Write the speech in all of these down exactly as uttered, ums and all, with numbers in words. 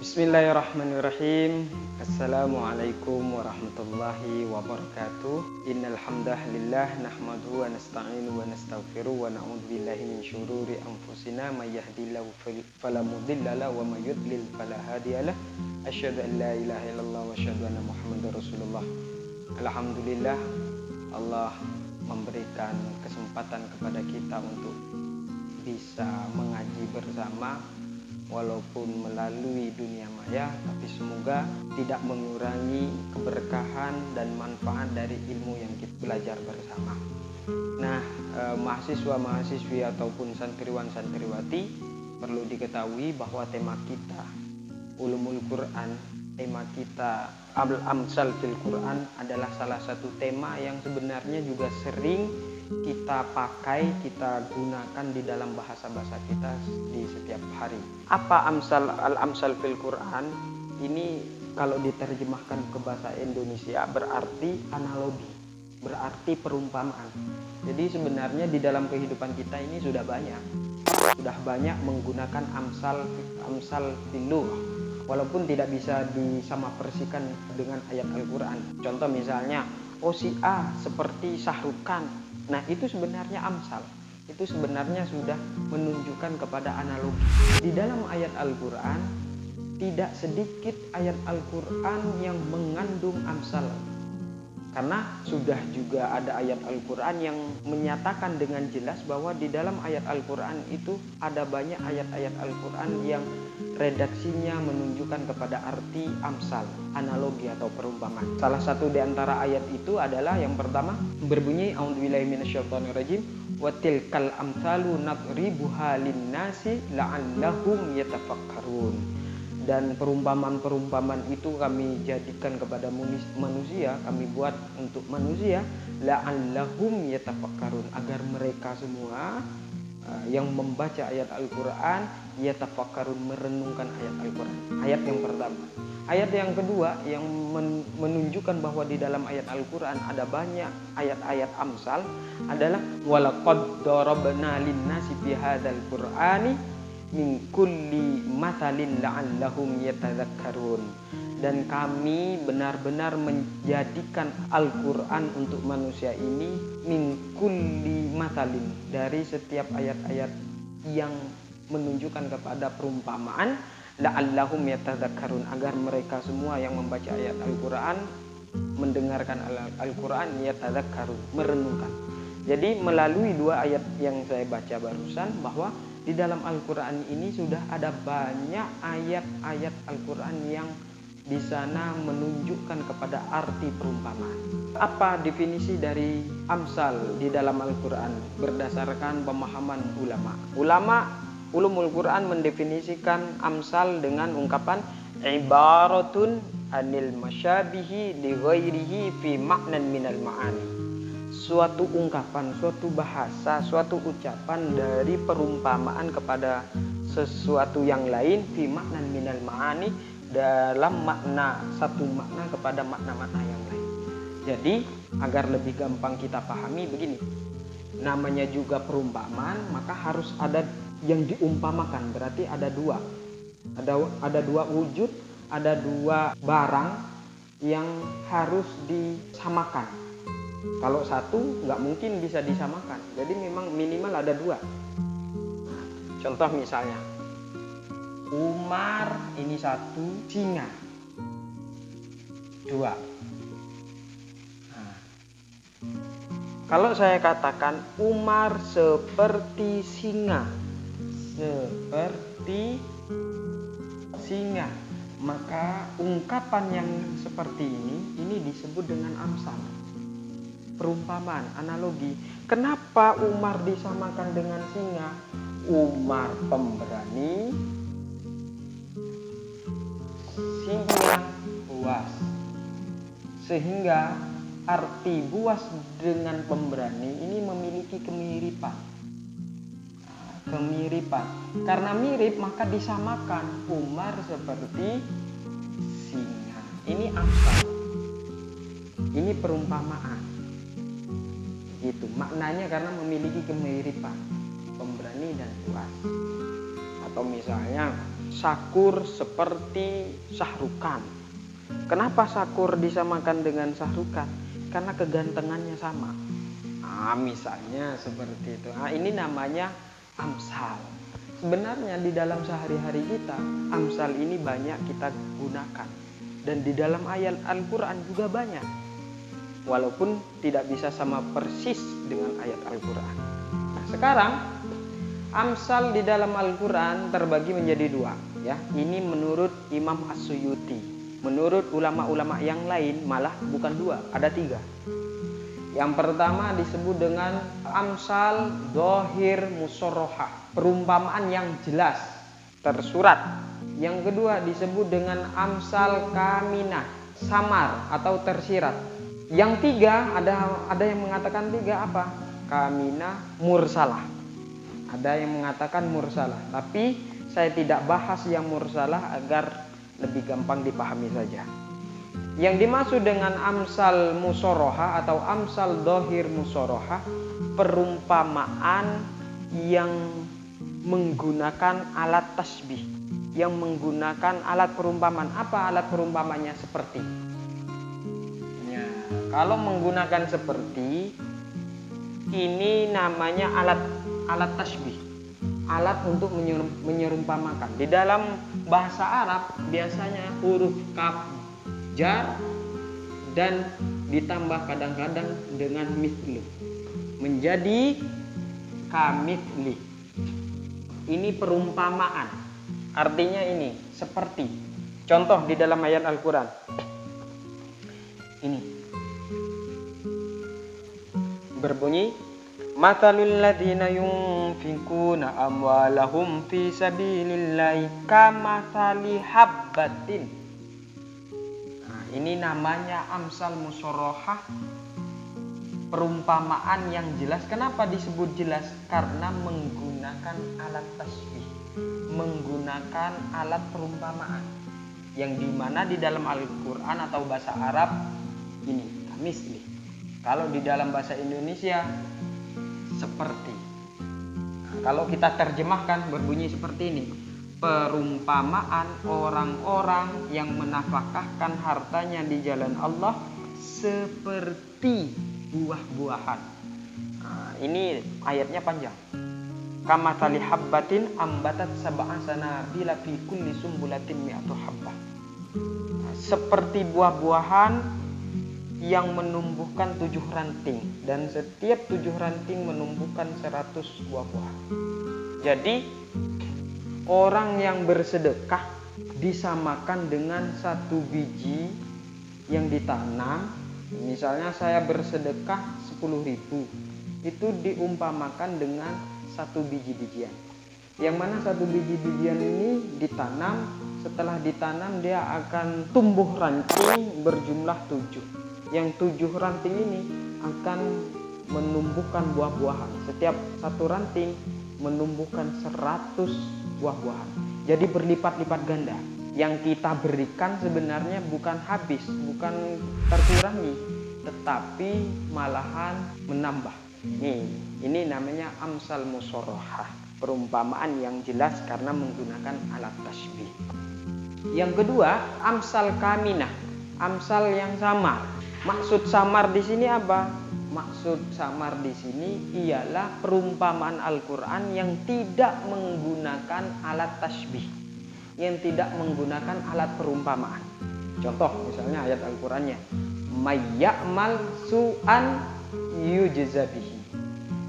Bismillahirrahmanirrahim. Assalamualaikum warahmatullahi wabarakatuh. Innal hamdalillah nahmaduhu wa nasta'inuhu wa nastaghfiruhu wa na'udzu billahi min syururi anfusina may yahdihillahu fala mudilla lahu wa may yudlil fala hadiya lahu. Asyhadu an la ilaha illallah wa asyhadu anna Muhammadar Rasulullah. Alhamdulillah, Allah memberikan kesempatan kepada kita untuk bisa mengaji bersama walaupun melalui dunia maya, tapi semoga tidak mengurangi keberkahan dan manfaat dari ilmu yang kita belajar bersama. Nah, eh, mahasiswa-mahasiswi ataupun santriwan-santriwati, perlu diketahui bahwa tema kita Ulumul Quran, tema kita Al-Amsal fil Quran adalah salah satu tema yang sebenarnya juga sering kita pakai, kita gunakan di dalam bahasa-bahasa kita di setiap hari. Apa amsal al-amsal fil Quran? Ini kalau diterjemahkan ke bahasa Indonesia berarti analogi, berarti perumpamaan. Jadi sebenarnya di dalam kehidupan kita ini sudah banyak, sudah banyak menggunakan amsal amsal fil Quran, walaupun tidak bisa disamapersikan dengan ayat Al-Quran. Contoh misalnya, oh si A seperti Sahrukan. Nah, itu sebenarnya amsal, itu sebenarnya sudah menunjukkan kepada analogi. Di dalam ayat Al-Quran, tidak sedikit ayat Al-Quran yang mengandung amsal. Karena sudah juga ada ayat Al-Quran yang menyatakan dengan jelas bahwa di dalam ayat Al-Quran itu ada banyak ayat-ayat Al-Quran yang redaksinya menunjukkan kepada arti amsal, analogi atau perumpamaan. Salah satu di antara ayat itu adalah yang pertama berbunyi A'udzubillahi minasyaitonirrajim wa tilkal amsalu nadribuha linnasi la'allahum yatafakkarun. Dan perumpamaan-perumpamaan itu kami jadikan kepada manusia, kami buat untuk manusia la'allahum yatafakkarun, agar mereka semua uh, yang membaca ayat Al-Quran yatafakkarun, merenungkan ayat Al-Quran. Ayat yang pertama. Ayat yang kedua yang men menunjukkan bahwa di dalam ayat Al-Quran ada banyak ayat-ayat amsal adalah walaqad darabna linnasi fi hadzal qur'ani min kulli mathalin la'allahum yatadhakkarun. Dan kami benar-benar menjadikan Al-Quran untuk manusia ini min kulli mathalin, dari setiap ayat-ayat yang menunjukkan kepada perumpamaan, la'allahum yatadhakkarun, agar mereka semua yang membaca ayat Al-Quran, mendengarkan Al-Quran, yatadhakkarun, merenungkan. Jadi melalui dua ayat yang saya baca barusan bahwa di dalam Al-Quran ini sudah ada banyak ayat-ayat Al-Quran yang di sana menunjukkan kepada arti perumpamaan. Apa definisi dari amsal di dalam Al-Quran berdasarkan pemahaman ulama? Ulama Ulumul Quran mendefinisikan amsal dengan ungkapan ibaratun anil masyabihi li ghairihi fi ma'nan minal ma'ani. Suatu ungkapan, suatu bahasa, suatu ucapan dari perumpamaan kepada sesuatu yang lain, fi maknan minal ma'ani, dalam makna, satu makna kepada makna-makna yang lain. Jadi agar lebih gampang kita pahami begini, namanya juga perumpamaan, maka harus ada yang diumpamakan, berarti ada dua, ada, ada dua wujud, ada dua barang yang harus disamakan. Kalau satu nggak mungkin bisa disamakan, jadi memang minimal ada dua. Nah, contoh misalnya Umar ini satu singa, dua. Nah, kalau saya katakan Umar seperti singa, seperti singa, maka ungkapan yang seperti ini ini disebut dengan amsal, perumpamaan, analogi. Kenapa Umar disamakan dengan singa? Umar pemberani, singa buas. Sehingga arti buas dengan pemberani ini memiliki kemiripan. Kemiripan. Karena mirip maka disamakan, Umar seperti singa. Ini amsal. Ini perumpamaan. Itu maknanya karena memiliki kemiripan pemberani dan buas. Atau misalnya sakur seperti sahrukan. Kenapa sakur disamakan dengan sahrukan? Karena kegantengannya sama. Nah, misalnya seperti itu. Nah, ini namanya amsal. Sebenarnya di dalam sehari-hari kita, amsal ini banyak kita gunakan. Dan di dalam ayat Al-Qur'an juga banyak. Walaupun tidak bisa sama persis dengan ayat Al-Qur'an. Nah, sekarang amsal di dalam Al-Qur'an terbagi menjadi dua, ya. Ini menurut Imam As-Suyuti. Menurut ulama-ulama yang lain malah bukan dua, ada tiga. Yang pertama disebut dengan Amtsal Dzahir Musharrahah, perumpamaan yang jelas, tersurat. Yang kedua disebut dengan Amtsal Kaminah, samar atau tersirat. Yang tiga, ada ada yang mengatakan tiga apa? Kaminah mursalah. Ada yang mengatakan mursalah, tapi saya tidak bahas yang mursalah agar lebih gampang dipahami saja. Yang dimaksud dengan amsal musharrahah atau amtsal dzahir musharrahah, perumpamaan yang menggunakan alat tasbih, yang menggunakan alat perumpamaan. Apa alat perumpamanya? Seperti ya, kalau menggunakan seperti ini namanya alat alat tasbih, alat untuk menyerumpamakan. Di dalam bahasa Arab biasanya huruf kaf jar dan ditambah kadang-kadang dengan mithlu menjadi kamithli. Ini perumpamaan, artinya ini seperti. Contoh di dalam ayat Al-Qur'an ini berbunyi, Mathalul ladzina yunfikuna amwalahum fi sabilillahi kamathali habbatin. Ini namanya amsal musharrahah, perumpamaan yang jelas. Kenapa disebut jelas? Karena menggunakan alat tasbih, menggunakan alat perumpamaan, yang dimana di dalam Al-Quran atau bahasa Arab ini kamisli. Kalau di dalam bahasa Indonesia seperti. Nah, kalau kita terjemahkan berbunyi seperti ini. Perumpamaan orang-orang yang menafkahkan hartanya di jalan Allah seperti buah-buahan. Nah, ini ayatnya panjang. Kamatsali habbatin ambatat sab'a sanabila fi kulli sumbulatin mi'atu habbah. Seperti buah-buahan yang menumbuhkan tujuh ranting, dan setiap tujuh ranting menumbuhkan seratus buah buah. Jadi orang yang bersedekah disamakan dengan satu biji yang ditanam. Misalnya saya bersedekah sepuluh ribu, itu diumpamakan dengan satu biji-bijian. Yang mana satu biji-bijian ini ditanam, setelah ditanam dia akan tumbuh ranting berjumlah tujuh. Yang tujuh ranting ini akan menumbuhkan buah-buahan. Setiap satu ranting menumbuhkan seratus buah-buahan. Jadi berlipat-lipat ganda. Yang kita berikan sebenarnya bukan habis, bukan terkurangi, tetapi malahan menambah. Nih, ini namanya amsal musharrahah, perumpamaan yang jelas karena menggunakan alat tasbih. Yang kedua, amsal kaminah, amsal yang samar. Maksud samar di sini apa? Maksud samar di sini ialah perumpamaan Al-Qur'an yang tidak menggunakan alat tasbih, yang tidak menggunakan alat perumpamaan. Contoh misalnya ayat Al-Qur'annya, mayya'mal su'an yujza bihi.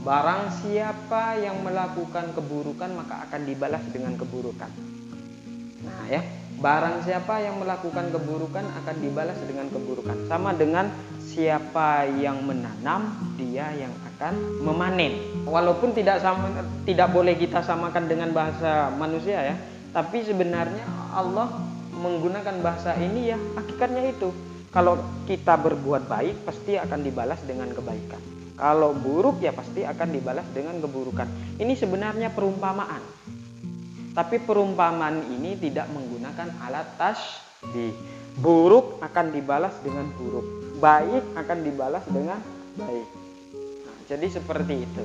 Barang siapa yang melakukan keburukan maka akan dibalas dengan keburukan. Nah, ya, barang siapa yang melakukan keburukan akan dibalas dengan keburukan. Sama dengan siapa yang menanam, dia yang akan memanen. Walaupun tidak sama, tidak boleh kita samakan dengan bahasa manusia, ya. Tapi sebenarnya Allah menggunakan bahasa ini, ya, hakikatnya itu. Kalau kita berbuat baik pasti akan dibalas dengan kebaikan. Kalau buruk ya pasti akan dibalas dengan keburukan. Ini sebenarnya perumpamaan. Tapi perumpamaan ini tidak menggunakan alat tasbih. Buruk akan dibalas dengan buruk, baik akan dibalas dengan baik. Nah, jadi seperti itu.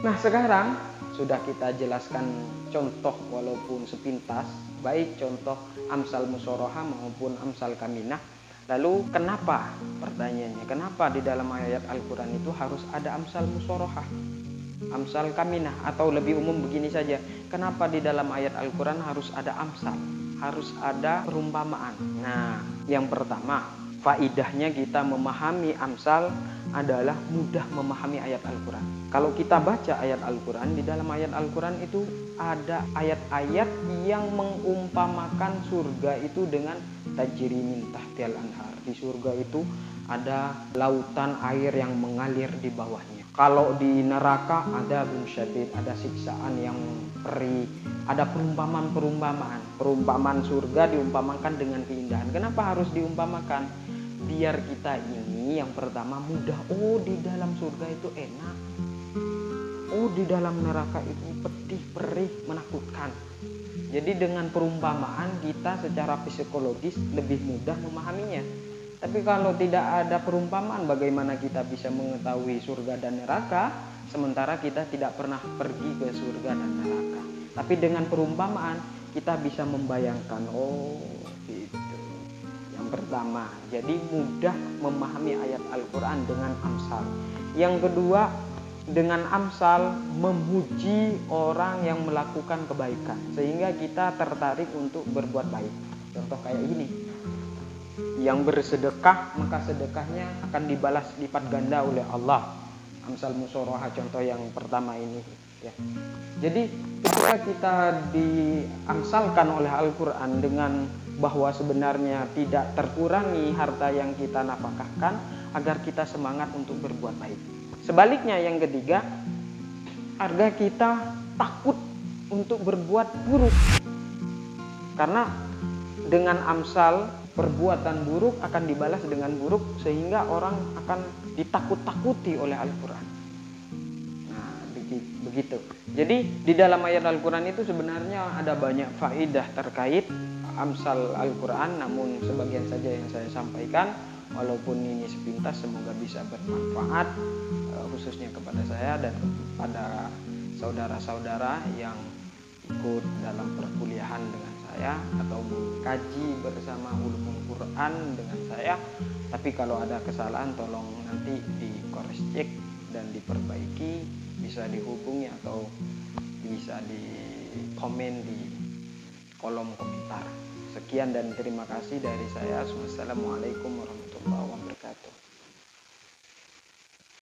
Nah, sekarang sudah kita jelaskan contoh walaupun sepintas, baik contoh Amtsal Musharrahah maupun Amtsal Kaminah. Lalu kenapa, pertanyaannya, kenapa di dalam ayat Al-Quran itu harus ada Amtsal Musharrahah, Amtsal Kaminah, atau lebih umum begini saja, kenapa di dalam ayat Al-Quran harus ada amsal, harus ada perumpamaan? Nah, yang pertama, faidahnya kita memahami amsal adalah mudah memahami ayat Al-Quran. Kalau kita baca ayat Al-Quran, di dalam ayat Al-Quran itu ada ayat-ayat yang mengumpamakan surga itu dengan tajri min tahtil anhar. Di surga itu ada lautan air yang mengalir di bawahnya. Kalau di neraka ada adabun syadid, ada siksaan yang perih, ada perumpamaan-perumpamaan. Perumpamaan surga diumpamakan dengan keindahan. Kenapa harus diumpamakan? Biar kita ini yang pertama mudah, oh di dalam surga itu enak, oh di dalam neraka itu pedih, perih, menakutkan. Jadi dengan perumpamaan kita secara psikologis lebih mudah memahaminya. Tapi kalau tidak ada perumpamaan, bagaimana kita bisa mengetahui surga dan neraka sementara kita tidak pernah pergi ke surga dan neraka? Tapi dengan perumpamaan kita bisa membayangkan, oh gitu. Pertama, jadi mudah memahami ayat Al-Quran dengan amsal. Yang kedua, dengan amsal memuji orang yang melakukan kebaikan, sehingga kita tertarik untuk berbuat baik. Contoh kayak gini, yang bersedekah maka sedekahnya akan dibalas lipat ganda oleh Allah. Amtsal Musharrahah contoh yang pertama ini ya. Jadi ketika kita diamsalkan oleh Al-Quran dengan bahwa sebenarnya tidak terkurangi harta yang kita nafkahkan, agar kita semangat untuk berbuat baik. Sebaliknya yang ketiga, agar kita takut untuk berbuat buruk, karena dengan amsal perbuatan buruk akan dibalas dengan buruk, sehingga orang akan ditakut-takuti oleh Al-Quran. Nah, begitu. Jadi di dalam ayat Al-Quran itu sebenarnya ada banyak faidah terkait amsal Al-Quran, namun sebagian saja yang saya sampaikan, walaupun ini sepintas, semoga bisa bermanfaat khususnya kepada saya dan kepada saudara-saudara yang ikut dalam perkuliahan dengan saya atau mengkaji bersama Ulumul Quran dengan saya. Tapi kalau ada kesalahan tolong nanti dikoreksi dan diperbaiki, bisa dihubungi atau bisa dikomen di kolom komentar. Sekian dan terima kasih dari saya. Wassalamualaikum warahmatullahi wabarakatuh.